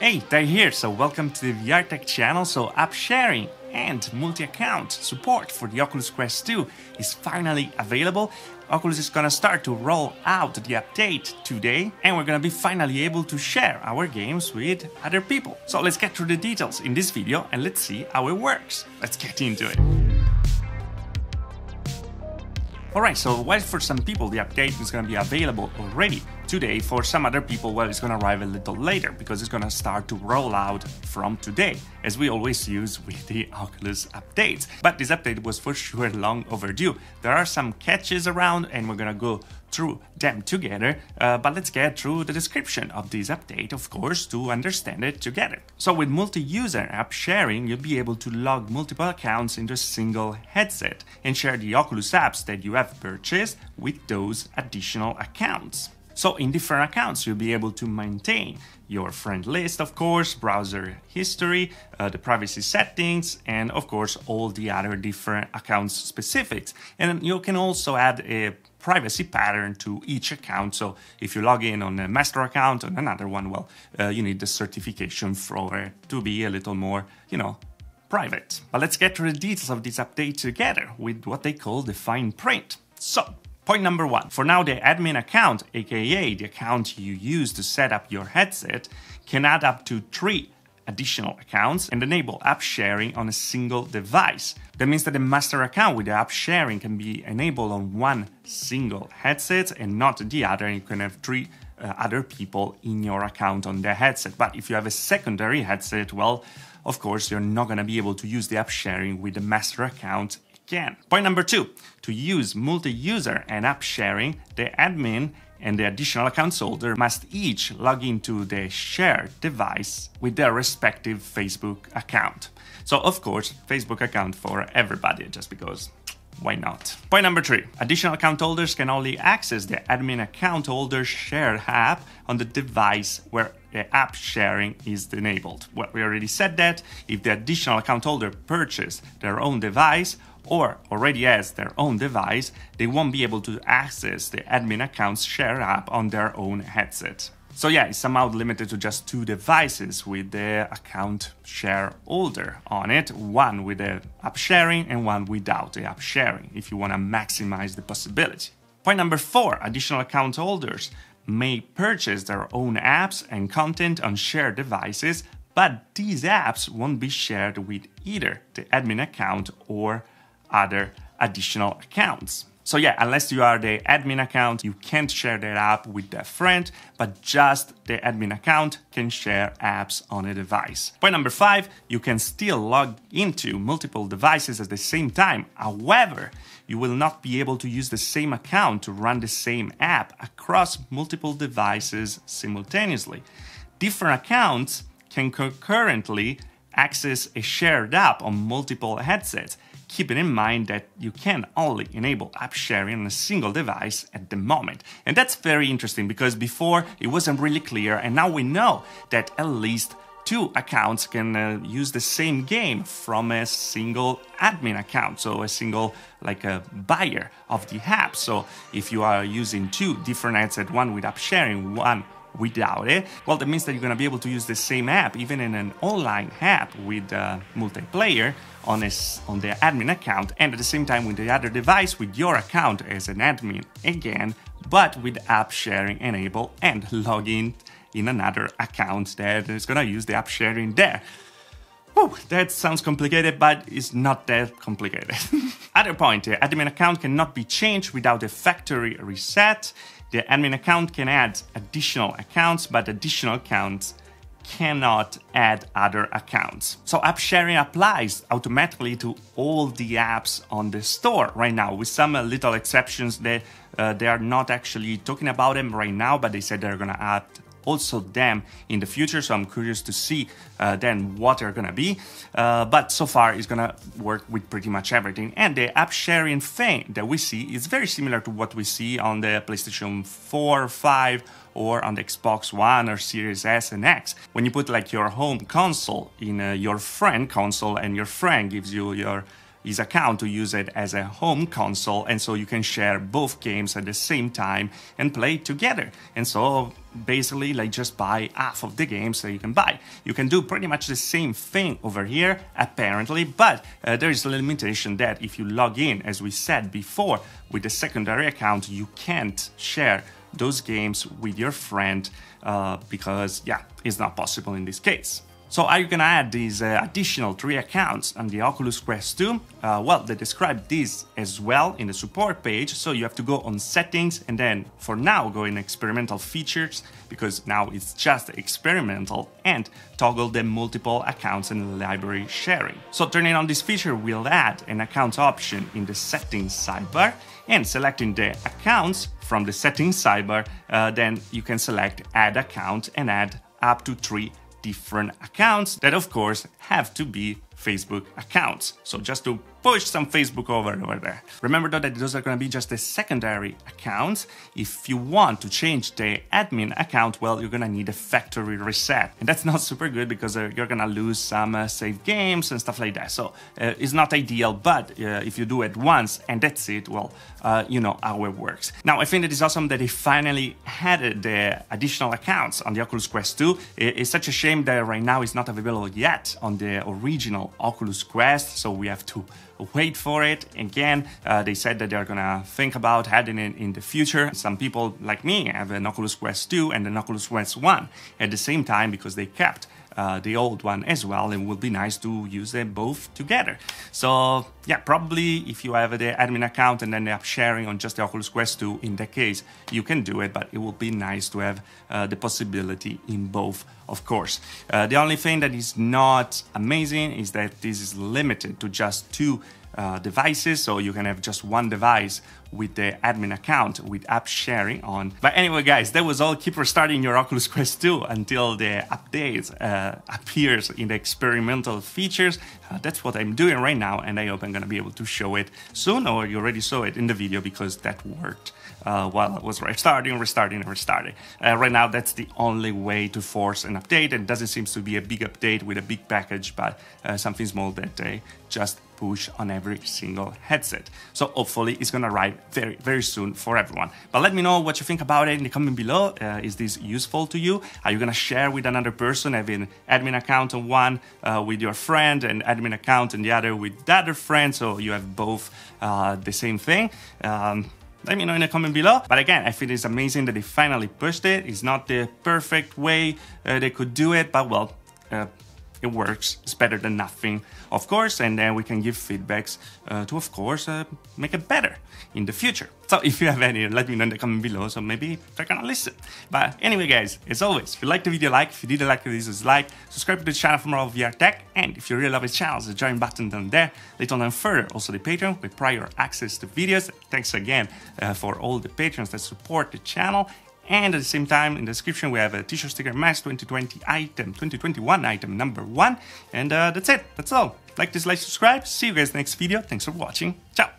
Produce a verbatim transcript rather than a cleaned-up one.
Hey, they're here, so welcome to the V R Tech channel. So app sharing and multi-account support for the Oculus Quest two is finally available. Oculus is gonna start to roll out the update today, and we're gonna be finally able to share our games with other people. So let's get through the details in this video and let's see how it works. Let's get into it. Alright, so while for some people the update is going to be available already today, for some other people, well, it's going to arrive a little later because it's going to start to roll out from today, as we always use with the Oculus updates. But this update was for sure long overdue. There are some catches around and we're going to go through them together, uh, but let's get through the description of this update, of course, to understand it together. So with multi-user app sharing, you'll be able to log multiple accounts into a single headset and share the Oculus apps that you have purchased with those additional accounts. So in different accounts, you'll be able to maintain your friend list, of course, browser history, uh, the privacy settings, and of course, all the other different accounts specifics. And you can also add a privacy pattern to each account. So if you log in on a master account and another one, well, uh, you need the certification for it to be a little more, you know, private. But let's get through the details of this update together with what they call the fine print. So, point number one, for now the admin account, aka the account you use to set up your headset, can add up to three additional accounts and enable app sharing on a single device. That means that the master account with the app sharing can be enabled on one single headset and not the other, and you can have three uh, other people in your account on their headset. But if you have a secondary headset, well, of course, you're not gonna be able to use the app sharing with the master account again. Point number two, to use multi-user and app sharing, the admin and the additional accounts holder must each log into the shared device with their respective Facebook account. So of course, Facebook account for everybody, just because why not? Point number three, additional account holders can only access the admin account holder's shared app on the device where the app sharing is enabled. Well, we already said that if the additional account holder purchased their own device or already has their own device, they won't be able to access the admin account's share app on their own headset. So yeah, it's somehow limited to just two devices with the account share holder on it, one with the app sharing and one without the app sharing, if you want to maximize the possibility. Point number four, additional account holders may purchase their own apps and content on shared devices, but these apps won't be shared with either the admin account or other additional accounts. So yeah, unless you are the admin account, you can't share that app with that friend, but just the admin account can share apps on a device. Point number five, you can still log into multiple devices at the same time. However, you will not be able to use the same account to run the same app across multiple devices simultaneously. Different accounts can concurrently access a shared app on multiple headsets, keeping in mind that you can only enable app sharing on a single device at the moment. And that's very interesting because before it wasn't really clear, and now we know that at least two accounts can uh, use the same game from a single admin account, so a single like a buyer of the app. So if you are using two different headsets, one with app sharing, one without it, well, that means that you're gonna be able to use the same app, even in an online app with uh, multiplayer on, a, on the admin account, and at the same time with the other device, with your account as an admin again, but with app sharing enabled and login in another account that is gonna use the app sharing there. Whew, that sounds complicated, but it's not that complicated. Other point, the admin account cannot be changed without a factory reset. The admin account can add additional accounts, but additional accounts cannot add other accounts. So app sharing applies automatically to all the apps on the store right now, with some little exceptions that uh, they are not actually talking about them right now, but they said they're gonna add also them in the future. So I'm curious to see uh, then what they're gonna be. Uh, but so far it's gonna work with pretty much everything. And the app sharing thing that we see is very similar to what we see on the PlayStation four, five, or on the Xbox One or Series S and X. When you put like your home console in uh, your friend console and your friend gives you your his account to use it as a home console, and so you can share both games at the same time and play together. And so basically, like, just buy half of the games that you can buy. You can do pretty much the same thing over here, apparently, but uh, there is a limitation that if you log in, as we said before, with the secondary account, you can't share those games with your friend uh, because, yeah, it's not possible in this case. So are you gonna add these uh, additional three accounts on the Oculus Quest two? Uh, well, they describe this as well in the support page, so you have to go on settings and then for now go in experimental features, because now it's just experimental, and toggle the multiple accounts and library sharing. So turning on this feature will add an account option in the settings sidebar, and selecting the accounts from the settings sidebar, uh, then you can select add account and add up to three different accounts that of course have to be Facebook accounts. So just to push some Facebook over over there. Remember though that those are going to be just the secondary accounts. If you want to change the admin account, well, you're going to need a factory reset. And that's not super good because uh, you're going to lose some uh, saved games and stuff like that. So uh, it's not ideal, but uh, if you do it once and that's it, well, uh, you know how it works. Now, I think it is awesome that they finally added the additional accounts on the Oculus Quest two. It's such a shame that right now it's not available yet on the original Oculus Quest, so we have to wait for it. Again, uh, they said that they're gonna think about adding it in the future. Some people like me have an Oculus Quest two and an Oculus Quest one at the same time because they kept uh, the old one as well, and it would be nice to use them both together. So yeah, probably if you have the admin account and then end up sharing on just the Oculus Quest two, in that case you can do it, but it would be nice to have uh, the possibility in both, of course. Uh, the only thing that is not amazing is that this is limited to just two Uh, devices, so you can have just one device with the admin account with app sharing on. But anyway, guys, that was all. Keep restarting your Oculus Quest two until the update uh, appears in the experimental features. Uh, that's what I'm doing right now, and I hope I'm gonna be able to show it soon, or you already saw it in the video because that worked uh, while I was restarting, restarting, and restarting. Uh, right now, that's the only way to force an update, and doesn't seem to be a big update with a big package, but uh, something small that they just push on every single headset. So hopefully it's gonna arrive very, very soon for everyone. But let me know what you think about it in the comment below. Uh, is this useful to you? Are you gonna share with another person, having admin account on one uh, with your friend and admin account on the other with the other friend, so you have both uh, the same thing? Um, Let me know in the comment below. But again, I think it's amazing that they finally pushed it. It's not the perfect way uh, they could do it, but well, uh, it works. It's better than nothing, of course, and then we can give feedbacks uh, to, of course, uh, make it better in the future. So if you have any, let me know in the comment below, so maybe they're gonna listen. But anyway, guys, as always, if you liked the video, like. If you didn't like it, dislike. Subscribe to the channel for more V R tech, and if you really love this channel, the join button down there. Later on further, also the Patreon with prior access to videos. Thanks again uh, for all the patrons that support the channel. And at the same time, in the description, we have a t-shirt, sticker, mask, twenty twenty item, twenty twenty-one item number one. And uh, that's it. That's all. Like, dislike, subscribe. See you guys next video. Thanks for watching. Ciao.